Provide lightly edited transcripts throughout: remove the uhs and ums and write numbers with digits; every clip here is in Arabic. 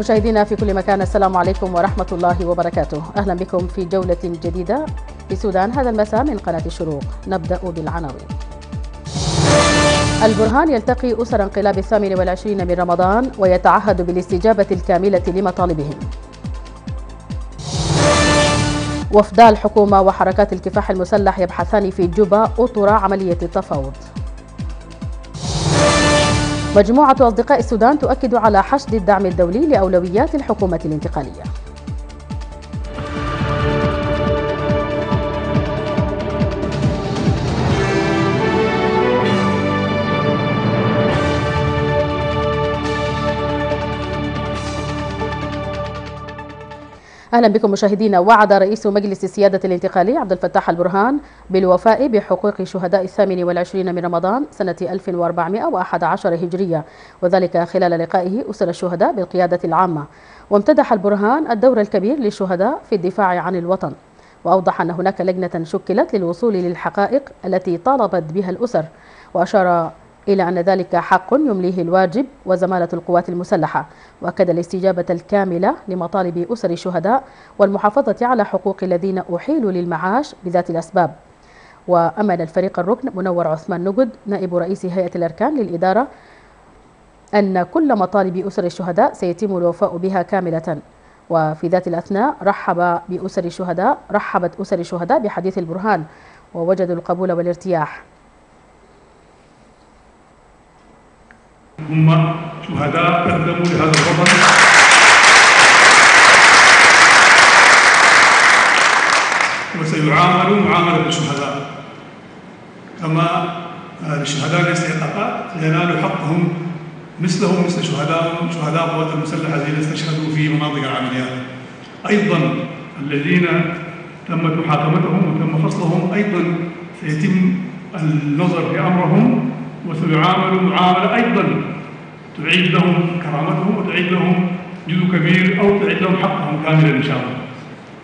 مشاهدينا في كل مكان، السلام عليكم ورحمة الله وبركاته. أهلا بكم في جولة جديدة في السودان هذا المساء من قناة الشروق. نبدأ بالعناوين. البرهان يلتقي أسر انقلاب 28 من رمضان ويتعهد بالاستجابة الكاملة لمطالبهم. وفدا الحكومة وحركات الكفاح المسلح يبحثان في جوبا أطر عملية التفاوض. مجموعة أصدقاء السودان تؤكد على حشد الدعم الدولي لأولويات الحكومة الانتقالية. أهلا بكم مشاهدينا. وعد رئيس مجلس السيادة الانتقالي عبد الفتاح البرهان بالوفاء بحقوق شهداء 28 من رمضان سنة 1411 هجرية، وذلك خلال لقائه أسر الشهداء بالقيادة العامة. وامتدح البرهان الدور الكبير للشهداء في الدفاع عن الوطن، وأوضح أن هناك لجنة شكلت للوصول للحقائق التي طالبت بها الأسر، وأشار إلى أن ذلك حق يمليه الواجب وزمالة القوات المسلحة، وأكد الاستجابة الكاملة لمطالب أسر الشهداء والمحافظة على حقوق الذين أحيلوا للمعاش بذات الأسباب. وأمل الفريق الركن منور عثمان نجد نائب رئيس هيئة الأركان للإدارة أن كل مطالب أسر الشهداء سيتم الوفاء بها كاملة. وفي ذات الأثناء رحبت أسر الشهداء بحديث البرهان ووجدوا القبول والارتياح. هم شهداء قدموا لهذا الوطن وسيعاملوا معاملة الشهداء كما الشهداء ليس عقاب لينالوا حقهم مثلهم مثل شهداء القوات المسلحة الذين استشهدوا في مناطق العمليات. أيضا الذين تمت محاكمتهم وتم فصلهم أيضا سيتم النظر في أمرهم وسيعاملوا معاملة أيضا تعيد لهم كرامتهم وتعيد لهم جزء كبير أو تعيد لهم حقهم كاملا إن شاء الله.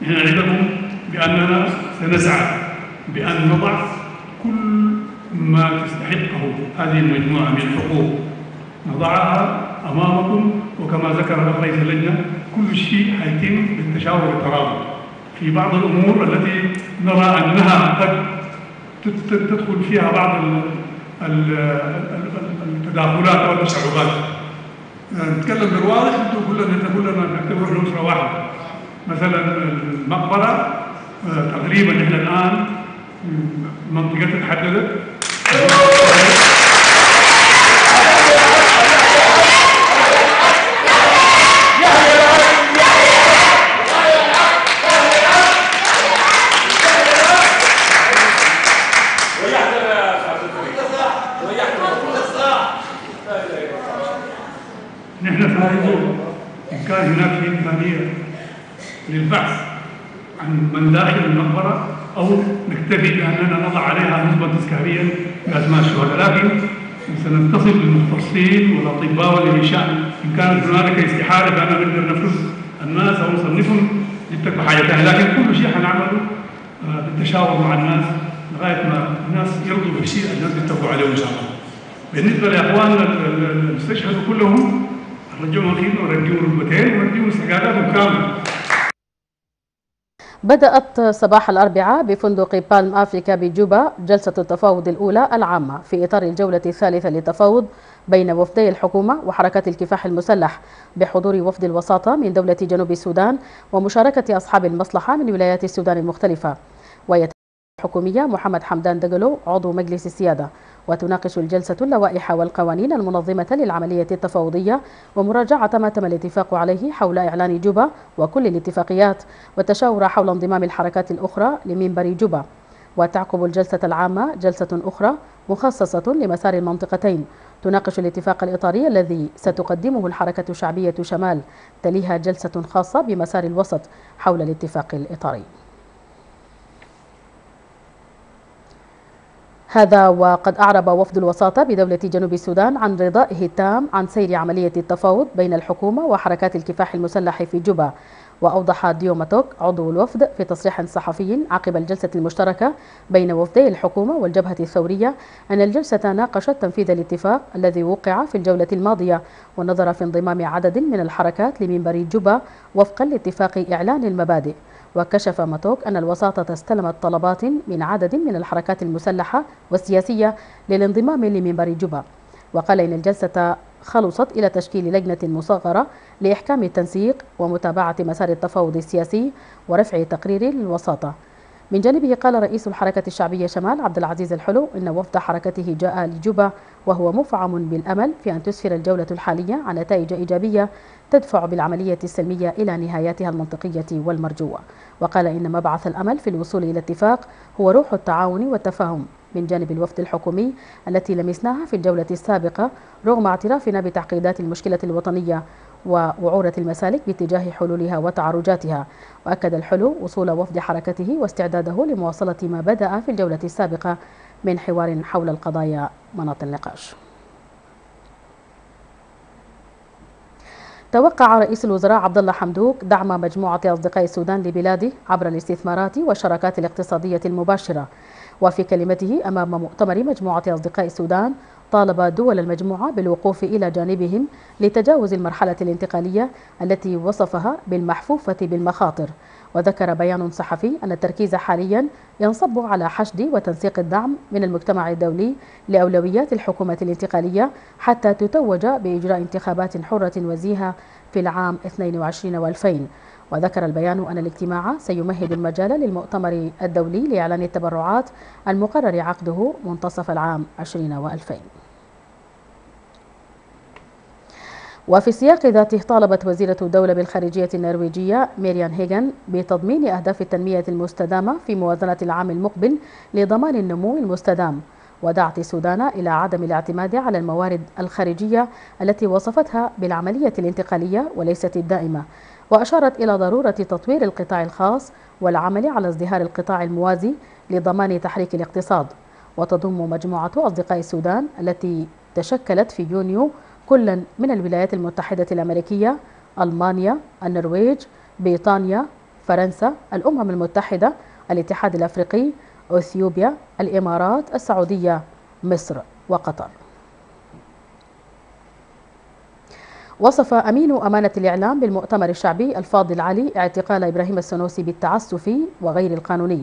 نحن نعدهم بأننا سنسعى بأن نضع كل ما تستحقه هذه المجموعة من الحقوق، نضعها أمامكم. وكما ذكر رئيس اللجنة كل شيء هيتم بالتشاور والتراضي. في بعض الأمور التي نرى أنها قد تدخل فيها بعض التداخلات او التصعبات، نتكلم بالواضح. انتم كلنا نعتبر اسره واحده. مثلا المقبره تقريبا احنا الان منطقتها تحددت، كان هناك إمكانية للبحث عن من داخل المقبرة أو نكتفي بأننا نضع عليها نسبة تذكارية بأسماء الشهداء، لكن سنتصل بالمختصين والأطباء والإنشاء إن كانت هنالك استحالة بأننا نقدر نفرز الناس أو نصنفهم لتلك حاجتها. لكن كل شيء حنعمله بالتشاور مع الناس لغاية ما الناس يرضوا بالشيء الناس يتفقوا عليه إن شاء الله. بالنسبة لإخواننا المستشهدوا كلهم رجعوا أخيراً ورجعوا ركبتين ورجعوا سجاداتهم كاملة. بدأت صباح الأربعاء بفندق بالم أفريكا بجوبا جلسة التفاوض الأولى العامة في إطار الجولة الثالثة للتفاوض بين وفدي الحكومة وحركات الكفاح المسلح بحضور وفد الوساطة من دولة جنوب السودان ومشاركة أصحاب المصلحة من ولايات السودان المختلفة. ويتحدث الحكومية محمد حمدان دقلو عضو مجلس السيادة. وتناقش الجلسة اللوائح والقوانين المنظمة للعملية التفاوضية ومراجعة ما تم الاتفاق عليه حول إعلان جوبا وكل الاتفاقيات والتشاور حول انضمام الحركات الأخرى لمنبر جوبا. وتعقب الجلسة العامة جلسة أخرى مخصصة لمسار المنطقتين تناقش الاتفاق الإطاري الذي ستقدمه الحركة الشعبية شمال، تليها جلسة خاصة بمسار الوسط حول الاتفاق الإطاري. هذا وقد أعرب وفد الوساطة بدولة جنوب السودان عن رضائه التام عن سير عملية التفاوض بين الحكومة وحركات الكفاح المسلح في جوبا، وأوضح ديوماتوك عضو الوفد في تصريح صحفي عقب الجلسة المشتركة بين وفدي الحكومة والجبهة الثورية أن الجلسة ناقشت تنفيذ الاتفاق الذي وقع في الجولة الماضية ونظر في انضمام عدد من الحركات لمنبر جوبا وفقا لاتفاق إعلان المبادئ. وكشف ماتوك أن الوساطة استلمت طلبات من عدد من الحركات المسلحة والسياسية للانضمام لمنبر جوبا. وقال إن الجلسة خلصت إلى تشكيل لجنة مصغرة لإحكام التنسيق ومتابعة مسار التفاوض السياسي ورفع تقرير للوساطة. من جانبه قال رئيس الحركة الشعبية شمال عبد العزيز الحلو إن وفد حركته جاء لجوبا وهو مفعم بالأمل في أن تسفر الجولة الحالية عن نتائج إيجابية تدفع بالعملية السلمية إلى نهايتها المنطقية والمرجوة. وقال إن مبعث الأمل في الوصول إلى اتفاق هو روح التعاون والتفاهم. من جانب الوفد الحكومي التي لمسناها في الجولة السابقة رغم اعترافنا بتعقيدات المشكلة الوطنية ووعورة المسالك باتجاه حلولها وتعرجاتها. وأكد الحلو وصول وفد حركته واستعداده لمواصلة ما بدأ في الجولة السابقة من حوار حول القضايا مناط النقاش. توقع رئيس الوزراء عبدالله حمدوك دعم مجموعة أصدقاء السودان لبلاده عبر الاستثمارات والشراكات الاقتصادية المباشرة. وفي كلمته أمام مؤتمر مجموعة أصدقاء السودان طالب دول المجموعة بالوقوف إلى جانبهم لتجاوز المرحلة الانتقالية التي وصفها بالمحفوفة بالمخاطر. وذكر بيان صحفي أن التركيز حاليا ينصب على حشد وتنسيق الدعم من المجتمع الدولي لأولويات الحكومة الانتقالية حتى تتوج بإجراء انتخابات حرة وزيهة في العام 2022 و2000. وذكر البيان أن الاجتماع سيمهد المجال للمؤتمر الدولي لإعلان التبرعات المقرر عقده منتصف العام 2020. وفي السياق ذاته طالبت وزيرة الدولة بالخارجية النرويجية ميريان هيجن بتضمين أهداف التنمية المستدامة في موازنة العام المقبل لضمان النمو المستدام. ودعت السودان إلى عدم الاعتماد على الموارد الخارجية التي وصفتها بالعملية الانتقالية وليست الدائمة. وأشارت إلى ضرورة تطوير القطاع الخاص والعمل على ازدهار القطاع الموازي لضمان تحريك الاقتصاد. وتضم مجموعة أصدقاء السودان التي تشكلت في يونيو كلا من الولايات المتحدة الأمريكية، ألمانيا، النرويج، بريطانيا، فرنسا، الأمم المتحدة، الاتحاد الأفريقي، أثيوبيا، الإمارات، السعودية، مصر وقطر. وصف أمين أمانة الإعلام بالمؤتمر الشعبي الفاضل علي اعتقال إبراهيم السنوسي بالتعسفي وغير القانوني.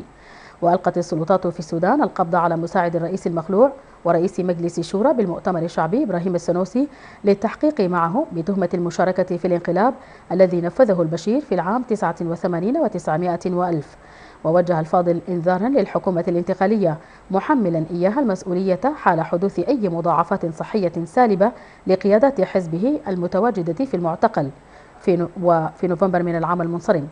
وألقت السلطات في السودان القبض على مساعد الرئيس المخلوع ورئيس مجلس الشورى بالمؤتمر الشعبي إبراهيم السنوسي للتحقيق معه بتهمة المشاركة في الانقلاب الذي نفذه البشير في العام 89 و900 وألف. ووجه الفاضل إنذارا للحكومة الانتقالية محملا إياها المسؤولية حال حدوث أي مضاعفات صحية سالبة لقيادات حزبه المتواجدة في المعتقل في نوفمبر من العام المنصرم.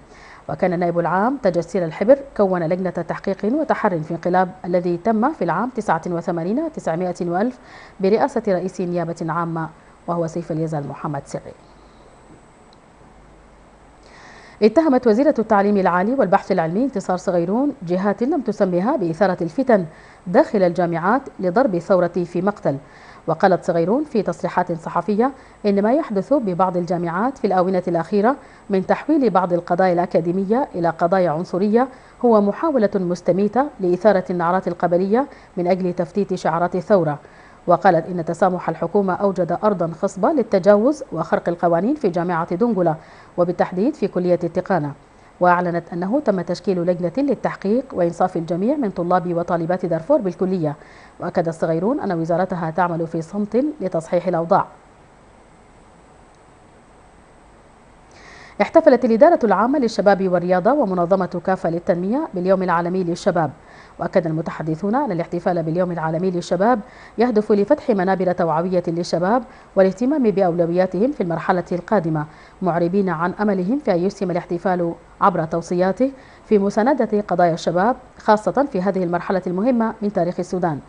وكان النائب العام تجسير الحبر كون لجنة تحقيق وتحر في انقلاب الذي تم في العام 89 و900 وألف برئاسة رئيس نيابة عامة وهو سيف اليزال محمد سري. اتهمت وزيرة التعليم العالي والبحث العلمي انتصار صغيرون جهات لم تسمها بإثارة الفتن داخل الجامعات لضرب الثورة في مقتل. وقالت صغيرون في تصريحات صحفية إن ما يحدث ببعض الجامعات في الآونة الأخيرة من تحويل بعض القضايا الأكاديمية إلى قضايا عنصرية هو محاولة مستميتة لإثارة النعرات القبلية من أجل تفتيت شعارات الثورة. وقالت إن تسامح الحكومة أوجد أرضا خصبة للتجاوز وخرق القوانين في جامعة دنجلة وبالتحديد في كلية التقانة. وأعلنت أنه تم تشكيل لجنة للتحقيق وإنصاف الجميع من طلاب وطالبات دارفور بالكلية. وأكد الصغيرون أن وزارتها تعمل في صمت لتصحيح الأوضاع. احتفلت الإدارة العامة للشباب والرياضة ومنظمة كافة للتنمية باليوم العالمي للشباب. وأكد المتحدثون أن الاحتفال باليوم العالمي للشباب يهدف لفتح منابر توعوية للشباب والاهتمام بأولوياتهم في المرحلة القادمة، معربين عن أملهم في أن يسهم الاحتفال عبر توصياته في مساندة قضايا الشباب خاصة في هذه المرحلة المهمة من تاريخ السودان.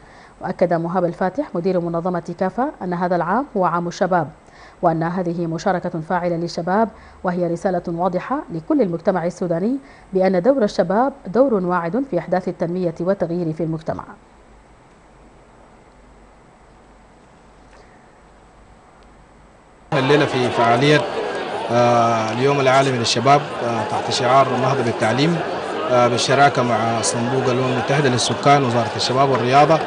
وأكد مهاب الفاتح مدير منظمة كافة أن هذا العام هو عام الشباب، وأن هذه مشاركة فاعلة للشباب وهي رسالة واضحة لكل المجتمع السوداني بأن دور الشباب دور واعد في إحداث التنمية والتغيير في المجتمع. الليلة في فعالية اليوم العالمي للشباب تحت شعار النهضة بالتعليم بالشراكة مع صندوق الأمم المتحدة للسكان ووزارة الشباب والرياضة.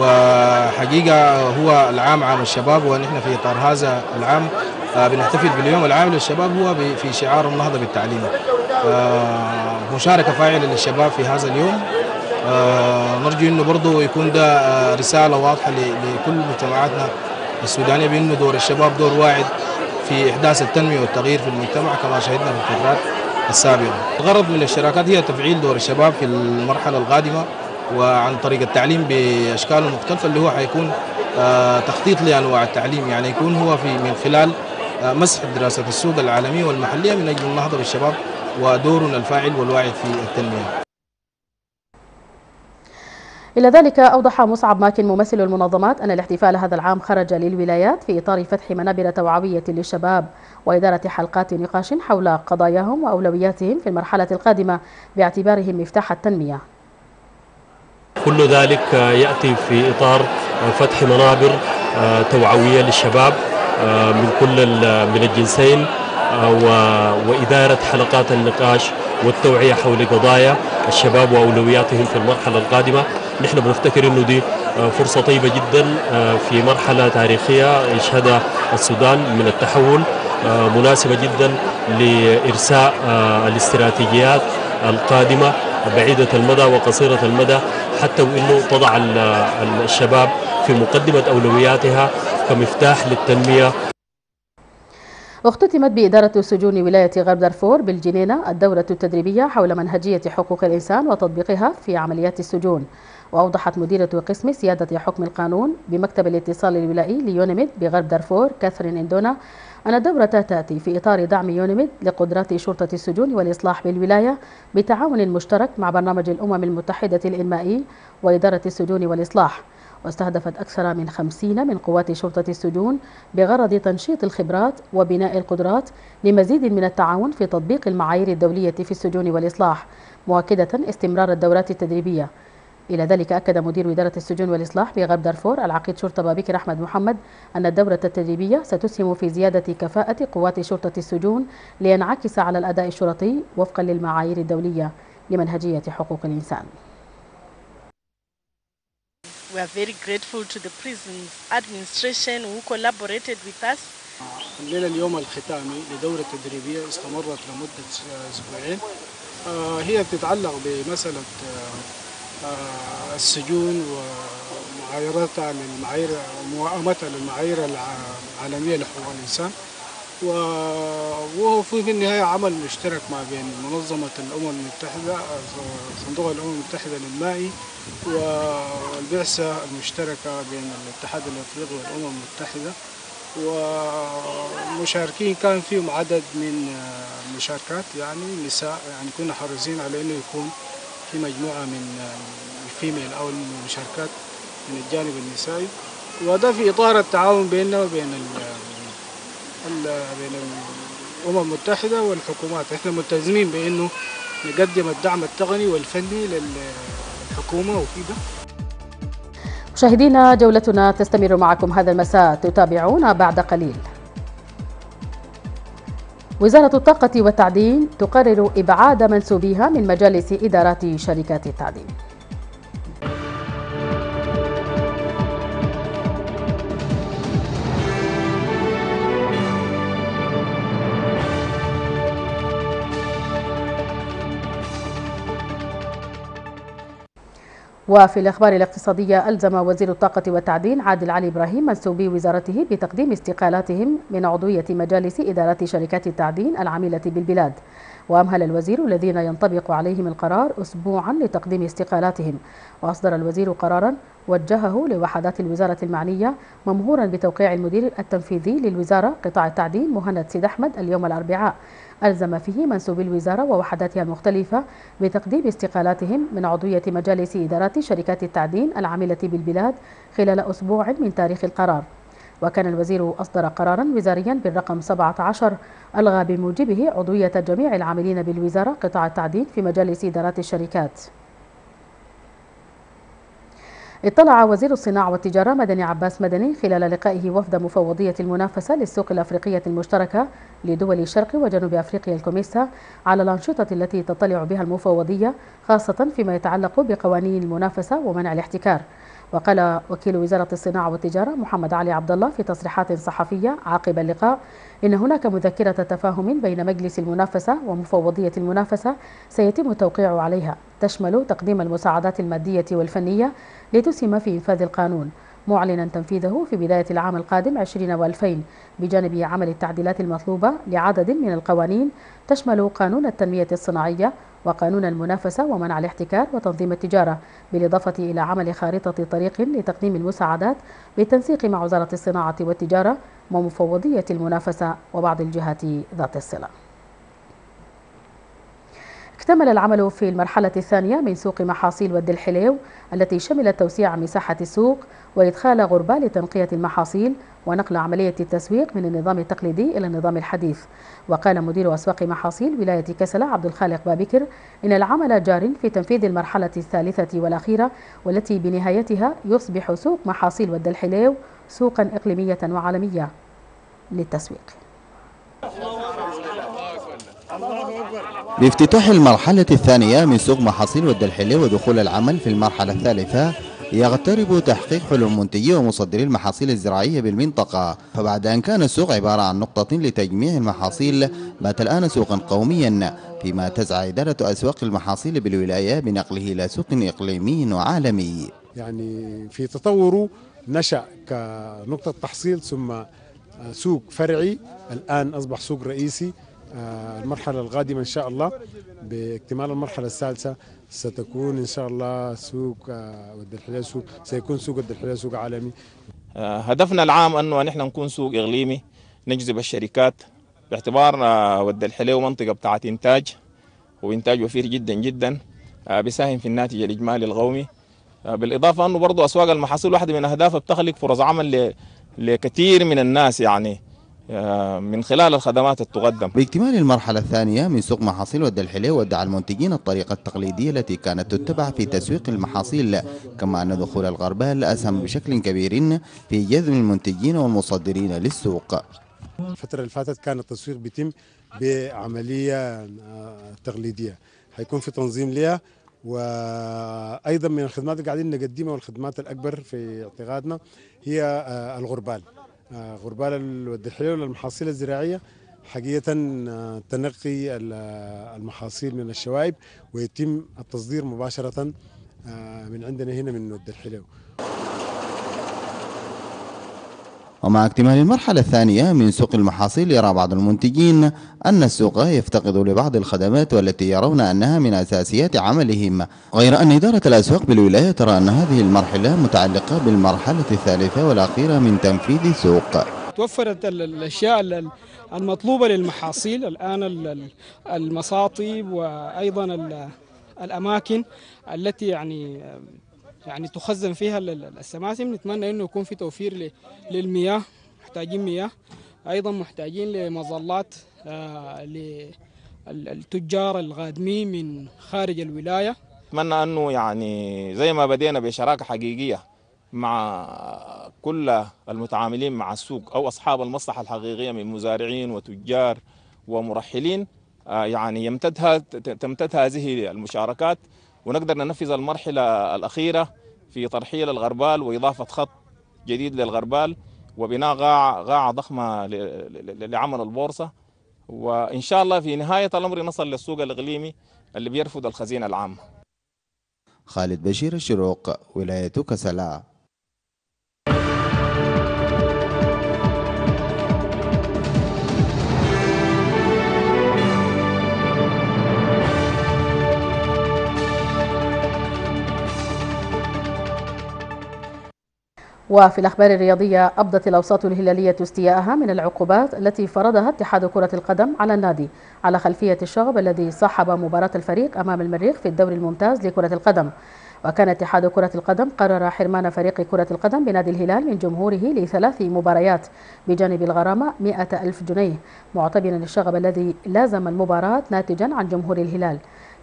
وحقيقة هو العام عام الشباب، ونحن في إطار هذا العام بنحتفل باليوم العام للشباب هو في شعار النهضة بالتعليم. مشاركة فاعلة للشباب في هذا اليوم، نرجو أنه برضه يكون ده رسالة واضحة لكل مجتمعاتنا السودانية بأنه دور الشباب دور واعد في إحداث التنمية والتغيير في المجتمع كما شاهدنا في الفترات السابقة. الغرض من الشراكات هي تفعيل دور الشباب في المرحلة القادمة وعن طريق التعليم بأشكاله المختلفة اللي هو حيكون تخطيط لأنواع التعليم، يعني يكون هو من خلال مسح دراسة السوق العالمية والمحلية من أجل النهضة بالشباب ودورنا الفاعل والواعي في التنمية. إلى ذلك أوضح مصعب ماكن ممثل المنظمات أن الاحتفال هذا العام خرج للولايات في إطار فتح منابر توعوية للشباب وإدارة حلقات نقاش حول قضاياهم وأولوياتهم في المرحلة القادمة باعتبارهم مفتاح التنمية. كل ذلك يأتي في إطار فتح منابر توعوية للشباب من الجنسين وإدارة حلقات النقاش والتوعية حول قضايا الشباب وأولوياتهم في المرحلة القادمة. نحن بنفتكر أنه دي فرصة طيبة جدا في مرحلة تاريخية يشهدها السودان من التحول، مناسبة جدا لإرساء الاستراتيجيات القادمة بعيدة المدى وقصيرة المدى، حتى وأنه تضع الشباب في مقدمة أولوياتها كمفتاح للتنمية. اختتمت بإدارة السجون ولاية غرب دارفور بالجنينة الدورة التدريبية حول منهجية حقوق الإنسان وتطبيقها في عمليات السجون. وأوضحت مديرة قسم سيادة حكم القانون بمكتب الاتصال الولائي ليونميد بغرب دارفور كاثرين اندونا أن الدورة تأتي في إطار دعم يونميد لقدرات شرطة السجون والإصلاح بالولاية بتعاون مشترك مع برنامج الأمم المتحدة الإنمائي وإدارة السجون والإصلاح. واستهدفت أكثر من 50 من قوات شرطة السجون بغرض تنشيط الخبرات وبناء القدرات لمزيد من التعاون في تطبيق المعايير الدولية في السجون والإصلاح، مؤكدة استمرار الدورات التدريبية. إلى ذلك أكد مدير إدارة السجون والإصلاح بغرب دارفور العقيد شرطة بابيكر أحمد محمد أن الدورة التدريبية ستسهم في زيادة كفاءة قوات شرطة السجون لينعكس على الأداء الشرطي وفقا للمعايير الدولية لمنهجية حقوق الإنسان. We are very grateful to the prisons administration who collaborated with us. الليلة اليوم الختامي لدورة تدريبية استمرت لمدة أسبوعين، هي بتتعلق بمسألة السجون ومعايرتها للمعايير وموائمتها للمعايير العالمية لحقوق الإنسان، وهو في النهاية عمل مشترك ما بين منظمة الأمم المتحدة صندوق الأمم المتحدة للمائي والبعثة المشتركة بين الاتحاد الأفريقي والأمم المتحدة، ومشاركين كان فيهم عدد من المشاركات يعني نساء، يعني كنا حريصين على إنه يكون في مجموعة من الفيميل أو المشاركات من الجانب النسائي، وده في إطار التعاون بيننا وبين الأمم المتحدة والحكومات. احنا ملتزمين بأنه نقدم الدعم التقني والفني للحكومة وكده. مشاهدينا جولتنا تستمر معكم هذا المساء، تتابعونا بعد قليل. وزارة الطاقة والتعدين تقرر إبعاد منسوبيها من مجالس إدارات شركات التعدين. وفي الأخبار الاقتصادية، ألزم وزير الطاقة والتعدين عادل علي إبراهيم منسوبي وزارته بتقديم استقالاتهم من عضوية مجالس إدارات شركات التعدين العاملة بالبلاد، وأمهل الوزير الذين ينطبق عليهم القرار أسبوعا لتقديم استقالاتهم. وأصدر الوزير قرارا وجهه لوحدات الوزارة المعنية ممهورا بتوقيع المدير التنفيذي للوزارة قطاع التعدين مهند سيد أحمد اليوم الأربعاء، ألزم فيه منسوبي الوزارة ووحداتها المختلفة بتقديم استقالاتهم من عضوية مجالس إدارات شركات التعدين العاملة بالبلاد خلال أسبوع من تاريخ القرار. وكان الوزير أصدر قرارا وزاريا بالرقم 17 ألغى بموجبه عضوية جميع العاملين بالوزارة قطاع التعدين في مجالس إدارات الشركات. اطلع وزير الصناعة والتجارة مدني عباس مدني خلال لقائه وفد مفوضية المنافسة للسوق الأفريقية المشتركة لدول شرق وجنوب أفريقيا الكوميسا على الأنشطة التي تطلع بها المفوضية، خاصة فيما يتعلق بقوانين المنافسة ومنع الاحتكار. وقال وكيل وزارة الصناعة والتجارة محمد علي عبد الله في تصريحات صحفية عقب اللقاء إن هناك مذكرة تفاهم بين مجلس المنافسة ومفوضية المنافسة سيتم التوقيع عليها، تشمل تقديم المساعدات المادية والفنية لتسهم في إنفاذ القانون، معلنا تنفيذه في بداية العام القادم 2020، بجانب عمل التعديلات المطلوبة لعدد من القوانين تشمل قانون التنمية الصناعية وقانون المنافسة ومنع الاحتكار وتنظيم التجارة، بالإضافة إلى عمل خارطة طريق لتقديم المساعدات بالتنسيق مع وزارة الصناعة والتجارة ومفوضية المنافسة وبعض الجهات ذات الصلة. اكتمل العمل في المرحلة الثانية من سوق محاصيل ود الحليو التي شملت توسيع مساحة السوق وإدخال غربة لتنقية المحاصيل ونقل عملية التسويق من النظام التقليدي إلى النظام الحديث. وقال مدير أسواق محاصيل ولاية كسلة عبد الخالق بابكر إن العمل جار في تنفيذ المرحلة الثالثة والأخيرة، والتي بنهايتها يصبح سوق محاصيل ود الحليو سوقا إقليمية وعالمية للتسويق. بافتتاح المرحلة الثانية من سوق محاصيل ود الحليو ودخول العمل في المرحلة الثالثة، يغترب تحقيق حلم منتجي ومصدري المحاصيل الزراعية بالمنطقة. فبعد أن كان السوق عبارة عن نقطة لتجميع المحاصيل، بات الآن سوقا قوميا، فيما تسعى إدارة أسواق المحاصيل بالولاية بنقله إلى سوق إقليمي وعالمي. يعني في تطوره نشأ كنقطة تحصيل ثم سوق فرعي، الآن أصبح سوق رئيسي. المرحلة القادمة إن شاء الله باكتمال المرحلة الثالثة ستكون إن شاء الله سوق ود الحليو سيكون سوق ود الحليو سوق عالمي. هدفنا العام أنه نحن نكون سوق إقليمي نجذب الشركات، باعتبار ود الحليو منطقة بتاعت إنتاج وإنتاج وفير جدا جدا، بيساهم في الناتج الإجمالي القومي. بالإضافة أنه برضو أسواق المحاصيل واحدة من أهدافها بتخلق فرص عمل لكثير من الناس يعني من خلال الخدمات تقدم. باكتمال المرحلة الثانية من سوق محاصيل ود الحليو ودع المنتجين الطريقة التقليدية التي كانت تتبع في تسويق المحاصيل، كما أن دخول الغربال أسهم بشكل كبير في جذب المنتجين والمصدرين للسوق. الفترة اللي فاتت كان التسويق بيتم بعملية تقليدية، هيكون في تنظيم لها، وأيضا من الخدمات اللي قاعدين نقدمها والخدمات الأكبر في اعتقادنا هي الغربال. غربال ود الحليو للمحاصيل الزراعية حقيقة تنقي المحاصيل من الشوائب ويتم التصدير مباشرة من عندنا هنا من ود الحليو. ومع اكتمال المرحلة الثانية من سوق المحاصيل، يرى بعض المنتجين أن السوق يفتقد لبعض الخدمات والتي يرون أنها من أساسيات عملهم، غير أن إدارة الأسواق بالولاية ترى أن هذه المرحلة متعلقة بالمرحلة الثالثة والأخيرة من تنفيذ السوق. توفرت الأشياء المطلوبة للمحاصيل الآن، المصاطب وأيضا الأماكن التي يعني تخزن فيها السماسم. نتمنى انه يكون في توفير للمياه، محتاجين مياه، ايضا محتاجين لمظلات للتجار القادمين من خارج الولايه. نتمنى انه يعني زي ما بدينا بشراكه حقيقيه مع كل المتعاملين مع السوق او اصحاب المصلحه الحقيقيه من مزارعين وتجار ومرحلين، يعني تمتد هذه المشاركات ونقدر ننفذ المرحلة الأخيرة في ترحيل الغربال وإضافة خط جديد للغربال وبناء قاعة ضخمة لعمل البورصة، وإن شاء الله في نهاية الأمر نصل للسوق الإقليمي اللي بيرفض الخزينة العامة. خالد بشير، الشروق، ولاية كسلا. وفي الأخبار الرياضية، أبدت الأوساط الهلالية استياءها من العقوبات التي فرضها اتحاد كرة القدم على النادي على خلفية الشغب الذي صاحب مباراة الفريق أمام المريخ في الدوري الممتاز لكرة القدم. وكان اتحاد كرة القدم قرر حرمان فريق كرة القدم بنادي الهلال من جمهوره لثلاث مباريات بجانب الغرامة 100,000 جنيه، معتبرا الشغب الذي لازم المباراة ناتجا عن جمهور الهلال.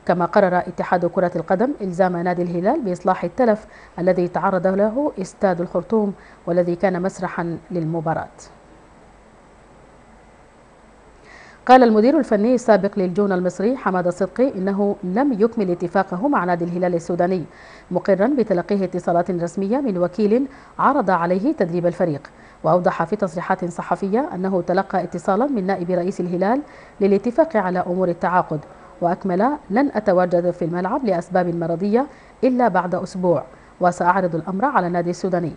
كما قرر اتحاد كرة القدم إلزام نادي الهلال بإصلاح التلف الذي تعرض له استاد الخرطوم والذي كان مسرحا للمباراة. قال المدير الفني السابق للجونة المصري حماد الصدقي إنه لم يكمل اتفاقه مع نادي الهلال السوداني، مقرا بتلقيه اتصالات رسمية من وكيل عرض عليه تدريب الفريق. وأوضح في تصريحات صحفية أنه تلقى اتصالا من نائب رئيس الهلال للاتفاق على أمور التعاقد، وأكمل: لن أتواجد في الملعب لأسباب مرضية إلا بعد أسبوع، وسأعرض الأمر على النادي السوداني.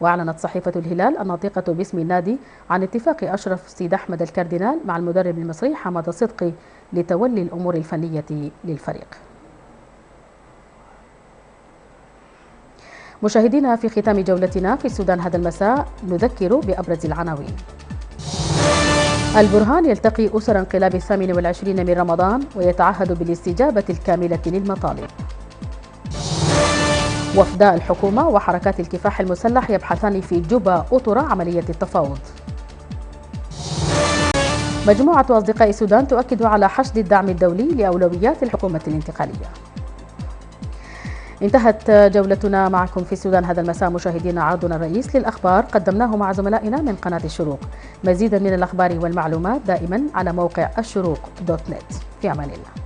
وأعلنت صحيفة الهلال الناطقة باسم النادي عن اتفاق أشرف سيد أحمد الكاردينال مع المدرب المصري حماد الصدقي لتولي الأمور الفنية للفريق. مشاهدينا، في ختام جولتنا في السودان هذا المساء نذكر بأبرز العناوين. البرهان يلتقي أسر انقلاب 28 من رمضان ويتعهد بالاستجابة الكاملة للمطالب. وفداء الحكومة وحركات الكفاح المسلح يبحثان في جوبا أطر عملية التفاوض. مجموعة أصدقاء السودان تؤكد على حشد الدعم الدولي لأولويات الحكومة الانتقالية. انتهت جولتنا معكم في السودان هذا المساء مشاهدينا. عرضنا الرئيس للأخبار قدمناه مع زملائنا من قناة الشروق. مزيدا من الأخبار والمعلومات دائما على موقع الشروق.net. في أمان الله.